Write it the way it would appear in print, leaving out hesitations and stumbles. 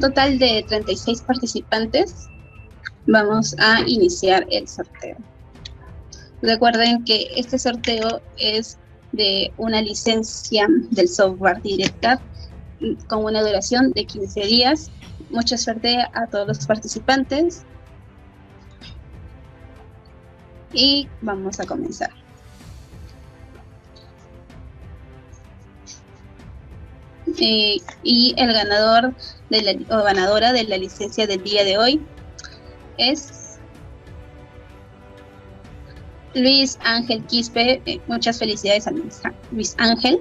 un total de 36 participantes. Vamos a iniciar el sorteo. Recuerden que este sorteo es de una licencia del software DIRED-CAD con una duración de 15 días. Mucha suerte a todos los participantes. Y vamos a comenzar. Y el ganador o ganadora de la licencia del día de hoy es Luis Ángel Quispe. Muchas felicidades a Luis Ángel.